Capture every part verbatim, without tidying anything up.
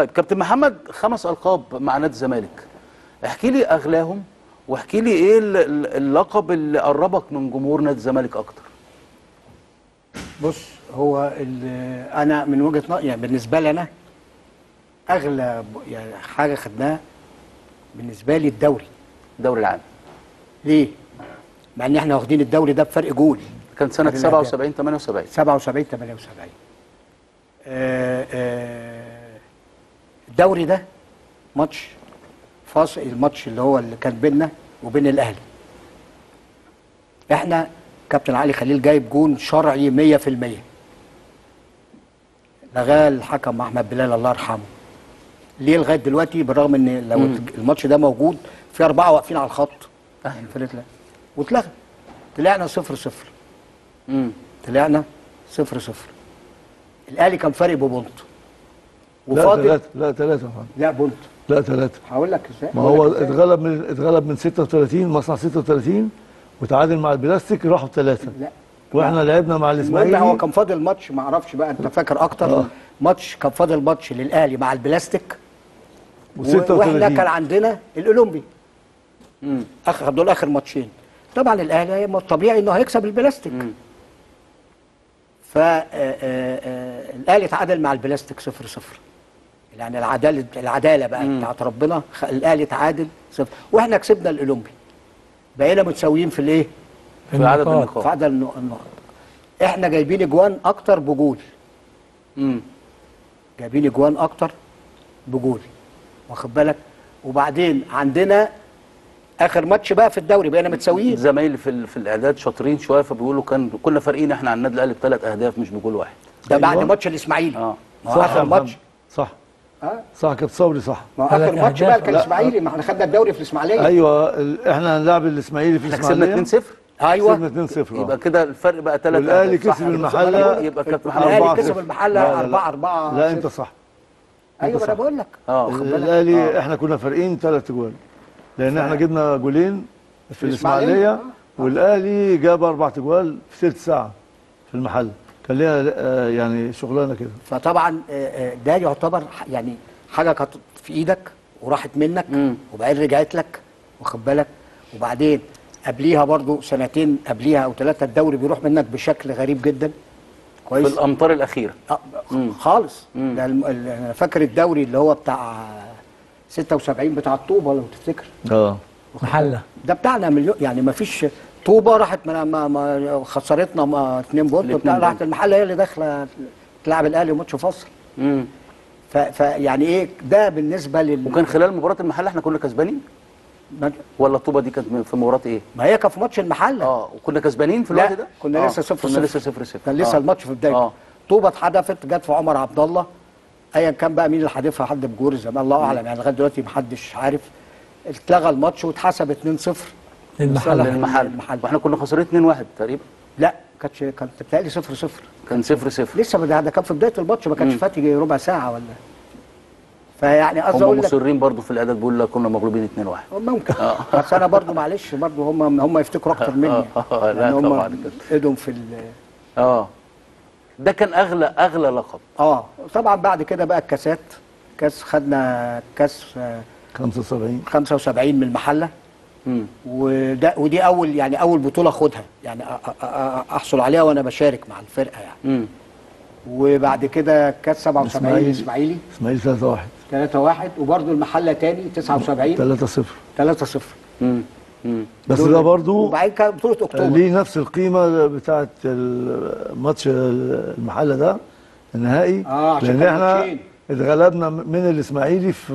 طيب كابتن محمد، خمس ألقاب مع نادي الزمالك، احكي لي أغلاهم واحكي لي إيه اللقب اللي قربك من جمهور نادي الزمالك أكتر. بص، هو أنا من وجهة نظري يعني بالنسبة لي أنا أغلى يعني حاجة خدناها بالنسبة لي الدوري. الدوري العام. ليه؟ مع إن إحنا واخدين الدوري ده بفرق جول. كان سنة سبعة وسبعين ثمانية وسبعين. سبعة وسبعين ثمانية وسبعين. آآ آآ الدوري ده ماتش فاصل، الماتش اللي هو اللي كان بيننا وبين الاهلي. احنا كابتن علي خليل جايب جون شرعي مية في المية، لغاه الحكم احمد بلال الله يرحمه. ليه لغايه دلوقتي؟ بالرغم ان لو مم. الماتش ده موجود في اربعه واقفين على الخط اهلي فرقه الاهلي واتلغى، طلعنا صفر صفر. امم طلعنا صفر صفر. الاهلي كان فارق ببونت وفاضل. لا ثلاثة لا ثلاثة لا بونت لا ثلاثة. هقول لك ازاي. ما هو اتغلب من اتغلب من ستة وثلاثين، مصنع ستة وثلاثين، وتعادل مع البلاستيك، راحوا ثلاثة. لا واحنا لعبنا مع الاسماعيلي. هو كان فاضل ماتش، ما اعرفش بقى انت فاكر اكتر. آه. ماتش كان فاضل ماتش للاهلي مع البلاستيك و36 واحنا كان عندنا الاولمبي. امم اخر دول اخر ماتشين. طبعا الاهلي طبيعي انه هيكسب البلاستيك. مم. فالاهلي اتعادل مع البلاستيك صفر صفر. يعني العداله العداله بقى بتاعت ربنا، الاهلي اتعادل صفر واحنا كسبنا الاولمبي. بقينا متساويين في الايه؟ في عدد النقاط. في عدد النقاط. احنا جايبين اجوان اكتر بجول. امم جايبين اجوان اكتر بجول. واخد بالك؟ وبعدين عندنا اخر ماتش بقى في الدوري بقينا متساويين. زمايلي في في الاعداد شاطرين شويه، فبيقولوا كان كنا فارقين احنا عن النادي الاهلي بثلاث اهداف مش بجول واحد. ده بعد ماتش الاسماعيلي. اه اخر ماتش. صح اه صح كابتن صبري صح. ما اخر ماتش بقى كان الاسماعيلي، ما احنا خدنا الدوري في الاسماعيليه. ايوه احنا هنلاعب الاسماعيلي في الاسماعيليه كسبنا اتنين صفر. ايوه كسبنا اتنين صفر. يبقى كده الفرق بقى ثلاثة. الاهلي كسب المحله، يبقى كابتن محمد الاهلي كسب المحله أربعة أربعة. لا انت صح. ايوه انا بقول لك الاهلي احنا كنا فارقين ثلاث جوال، لان احنا جبنا جولين في الاسماعيليه والاهلي جاب اربع جوال في ثلث ساعه في المحله. كان ليها يعني شغلانه كده. فطبعا ده يعتبر يعني حاجه كانت في ايدك وراحت منك مم. وبعدين رجعت لك، واخد بالك؟ وبعدين قبليها برضو سنتين قبليها او ثلاثه الدوري بيروح منك بشكل غريب جدا. كويس؟ في الامطار الاخيره خالص. انا فاكر الدوري اللي هو بتاع ستة وسبعين بتاع الطوبه لو تفتكر. اه محله ده بتاعنا مليون، يعني ما فيش. طوبه راحت ما ما خسرتنا ما اتنين بونت وبتاع، راحت المحله هي اللي داخله تلعب الاهلي وماتش فاصل. امم فيعني ايه ده بالنسبه لل وكان خلال مباراه المحله احنا كنا كسبانين؟ ولا الطوبه دي كانت في مباراه ايه؟ ما هي كانت في ماتش المحله. اه وكنا كسبانين في الوقت ده؟ كنا آه. لسه صفر صفر. كنا لسه صفر صفر. كان لسه آه. الماتش في بدايته. آه. طوبه اتحدفت جت في عمر عبد الله، ايا كان بقى مين اللي حادفها، حد بجور الزمالك الله اعلم، يعني لغايه دلوقتي محدش عارف. اتلغى الماتش واتحسب اتنين صفر المحل المحل واحنا كنا خسرين اتنين واحد تقريبا. لا كانتش، كانت بتهيألي صفر صفر. كان صفر صفر لسه، ده كان في بدايه الماتش، ما كانش فاتي ربع ساعه ولا. فيعني قصدي اقول لك هم مصرين برضه في الاعداد بيقولوا كنا مغلوبين اتنين واحد ممكن. بس انا برضه معلش برضه هم هم يفتكروا اكتر مني. اه لا طبعا ايدهم في اه ده كان اغلى اغلى لقب. اه طبعا بعد كده بقى الكاسات، كاس خدنا كاس خمسة وسبعين خمسة وسبعين من المحله. امم وده ودي اول يعني اول بطوله اخدها يعني احصل عليها وانا بشارك مع الفرقه يعني. امم وبعد كده كاس سبعة وسبعين الاسماعيلي اسماعيلي ثلاثة واحد ثلاثة واحد، وبرده المحله تاني تسعة وسبعين ثلاثة صفر ثلاثة صفر. امم امم بس ده برده. وبعدين كانت بطوله اكتوبر ليه نفس القيمه بتاعه ماتش المحله ده النهائي. اه عشان لان احنا اتغلبنا من الاسماعيلي في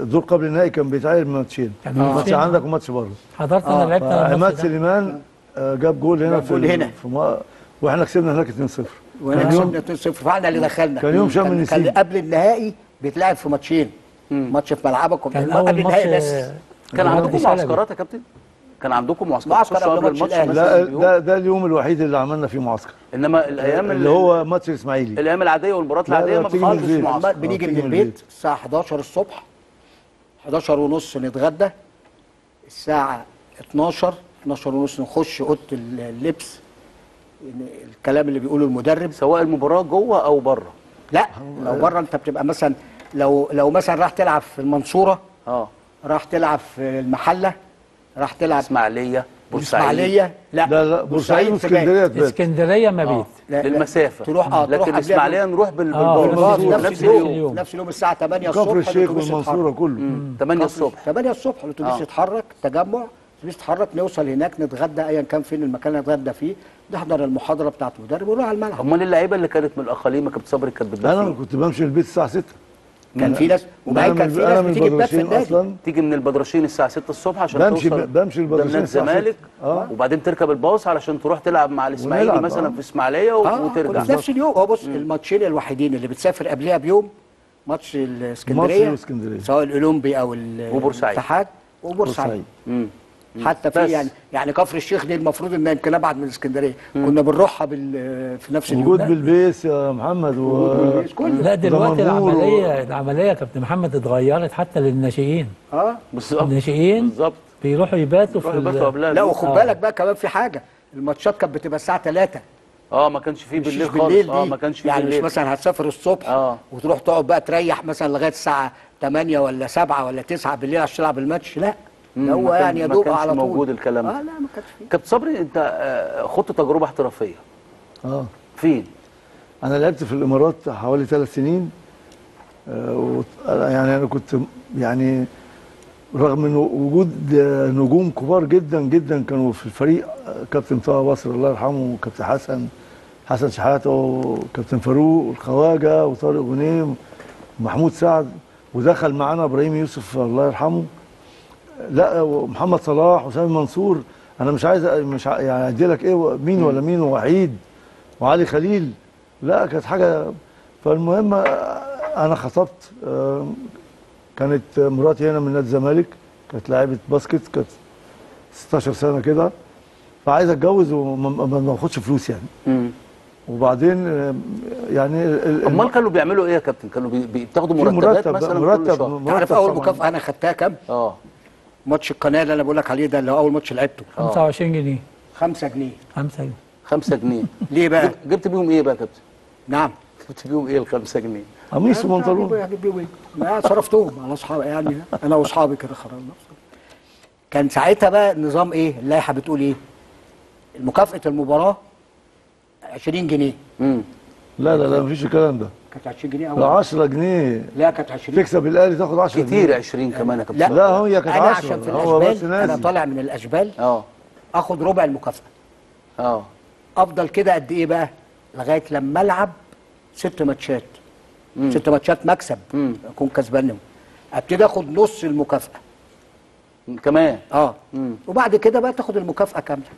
الدور قبل النهائي، كان بيتعادل ماتشين، ماتش عندك وماتش بره. حضرت انا لعبت انا عماد سليمان جاب جول هنا في جول هنا في ما... واحنا كسبنا هناك اتنين صفر واحنا كسبنا اتنين صفر فاحنا اللي دخلنا. كان يوم شم النسيم. كان قبل النهائي بيتلعب في ماتشين، ماتش في ملعبك قبل النهائي بس. كان عندكم معسكرات يا كابتن؟ كان عندكم معسكرات قبل الماتش؟ لا ده ده اليوم الوحيد اللي عملنا فيه معسكر، انما الايام اللي هو ماتش الاسماعيلي الايام العاديه والمباريات العاديه ما بنخلصش معسكر. بنيجي من البيت الساعه حداشر الصبح، حداشر ونص نتغدى، الساعه اتناشر اتناشر ونص نخش اوضه اللبس، الكلام اللي بيقوله المدرب سواء المباراه جوه او بره. لا لو بره انت بتبقى مثلا لو لو مثلا راح تلعب في المنصوره، اه راح تلعب في المحله، راح تلعب اسماعيليه بورسعيد، لا بورسعيد واسكندريه، اسكندريه مبيت للمسافه تروح، اه لكن الاسماعيليه نروح بالباص نفس اليوم، نفس اليوم الساعه ثمانية الصبح، كفر الشيخ والمنصوره كله ثمانية الصبح، ثمانية الصبح الاتوبيس يتحرك، تجمع الاتوبيس يتحرك، نوصل هناك نتغدى ايا كان فين المكان اللي نتغدى فيه، نحضر المحاضره بتاعت المدرب ونروح على الملعب. امال اللعيبه اللي كانت من الاقاليم ما كانت صبري كانت بتدافع؟ انا كنت بمشي البيت الساعه ستة، كان في ناس وبعدين كان في ناس بتيجي تدافع النادي، تيجي من البدرشين الساعه ستة الصبح عشان بمشي توصل بمشي البدرشين الزمالك، آه. وبعدين تركب الباص علشان تروح تلعب مع الاسماعيلي مثلا، آه. في اسماعيليه وترجع في نفس اليوم. هو بص الماتشين الوحيدين اللي بتسافر قبلها بيوم، ماتش الاسكندريه سواء الاولمبي او الاتحاد وبورسعيد، حتى في يعني يعني كفر الشيخ دي المفروض انها يمكن ابعد من الاسكندريه، كنا بنروحها بال في نفس اليوم، وجود بلبيس يا محمد و... لا دلوقتي العمليه العمليه يا كابتن محمد اتغيرت حتى للناشئين، اه بالظبط الناشئين بالظبط بيروحوا يباتوا في ال... لا وخد بالك بقى كمان في حاجه، الماتشات كانت بتبقى الساعه ثلاثة، اه ما كانش فيه بالليل خالص، اه ما كانش فيه يعني بالليل. مش مثلا هتسافر الصبح آه. وتروح تقعد بقى تريح مثلا لغايه الساعه ثمانية ولا سبعة ولا تسعة بالليل عشان تلعب الماتش، لا هو يعني يا دوب على طول موجود الكلام. اه لا ما كانش فيه. كابتن صبري انت خدت تجربه احترافيه اه فين؟ انا لعبت في الامارات حوالي ثلاث سنين، آه يعني انا كنت يعني رغم ان وجود نجوم كبار جدا جدا كانوا في الفريق، كابتن طه بصري الله يرحمه، وكابتن حسن حسن شحاته، وكابتن فاروق والخواجه وطارق غنيم ومحمود سعد، ودخل معانا ابراهيم يوسف الله يرحمه، لا ومحمد صلاح وسامي منصور، انا مش عايز مش ع... يعني ادي لك ايه مين ولا مين، ووحيد وعلي خليل، لا كانت حاجه. فالمهم انا خطبت، كانت مراتي هنا من نادي الزمالك، كانت لاعيبه باسكت، كانت ستاشر سنه كده، فعايز اتجوز وما باخدش فلوس يعني. وبعدين يعني امال كانوا بيعملوا ايه يا كابتن؟ كانوا بتاخدوا مرتبات مثلا؟ مرتب مرتب عارف اول مكافاه انا خدتها كام؟ اه ماتش القناه اللي انا بقول لك عليه ده اللي هو اول ماتش لعبته، خمسة وعشرين جنيه، خمسة جنيه، خمسة جنيه، خمسة جنيه ليه بقى؟ جبت بيهم ايه بقى يا كابتن؟ نعم جبت بيهم ايه ال خمسة جنيه؟ قميص وبنطلون، هجيب بيهم ايه؟ ما صرفتهم على اصحابي يعني، انا واصحابي كده خرجنا. كان ساعتها بقى نظام ايه؟ اللائحه بتقول ايه؟ مكافاه المباراه عشرين جنيه. امم لا لا لا مفيش الكلام ده، كانت عشرين جنيه اول، لا عشرة جنيه، لا كانت عشرين، تكسب الاهلي تاخد عشرة جنيه كتير، عشرين كمان يا كابتن. لا لا هي كانت عشرة، انا عشان في الاشبال انا طالع من الاشبال اه اخد ربع المكافاه، اه افضل كده قد ايه بقى؟ لغايه لما العب ست ماتشات، مم. ست ماتشات مكسب، مم. اكون كسبانهم، ابتدي اخد نص المكافاه كمان، اه مم. وبعد كده بقى تاخد المكافاه كامله.